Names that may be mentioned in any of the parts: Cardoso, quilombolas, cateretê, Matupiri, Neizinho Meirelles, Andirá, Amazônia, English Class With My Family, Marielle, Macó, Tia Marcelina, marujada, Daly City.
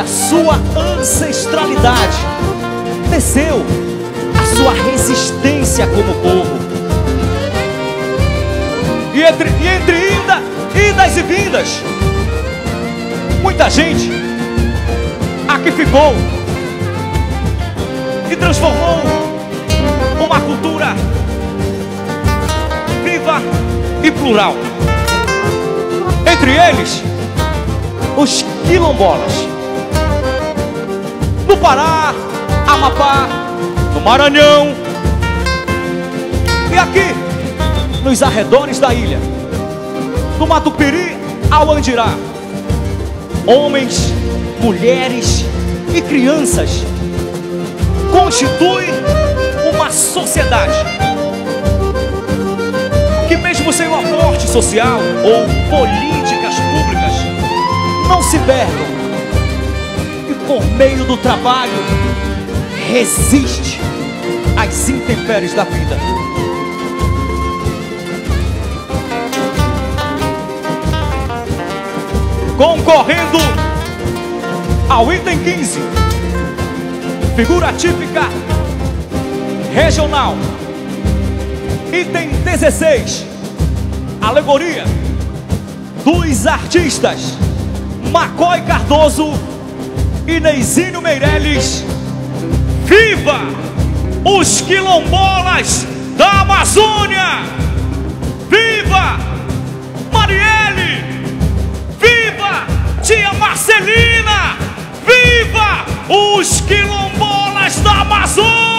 da sua ancestralidade, teceu a sua resistência como povo. E entre idas e vindas, muita gente aqui ficou e transformou uma cultura viva e plural. Entre eles, os quilombolas. No Pará, Amapá, no Maranhão e aqui nos arredores da ilha, do Matupiri ao Andirá, homens, mulheres e crianças constituem uma sociedade que, mesmo sem o aporte social ou políticas públicas, não se perdam e, por meio do trabalho, resiste às intempéries da vida. Concorrendo ao item 15, figura típica regional. Item 16, alegoria dos artistas Macó e Cardoso e Neizinho Meirelles. Viva os quilombolas da Amazônia! Viva Marielle! Viva Tia Marcelina! Viva os quilombolas da Amazônia!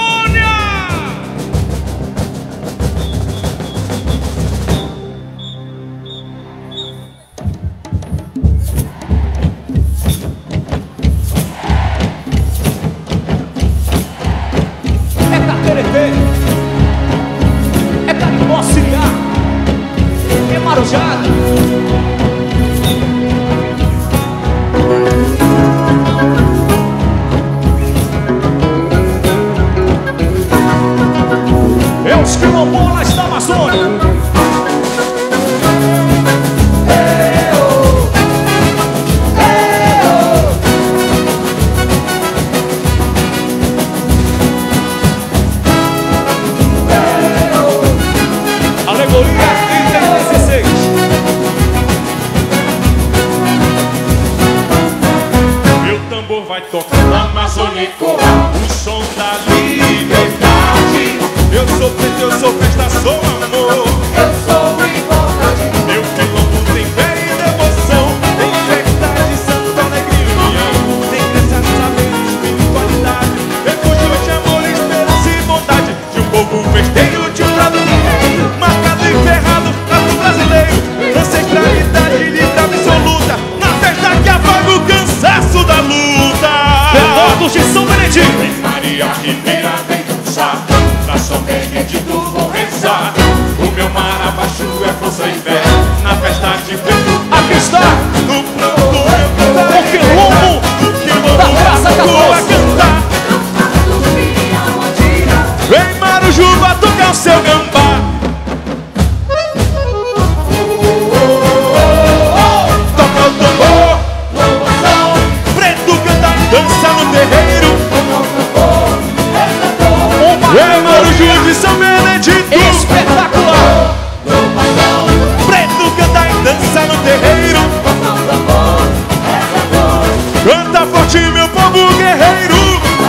É cateretê, é carimbo auxiliar, é marujada. Os quilombolas da Amazônia. Alegoria item 16. Meu tambor vai tocar na Amazônia, o som da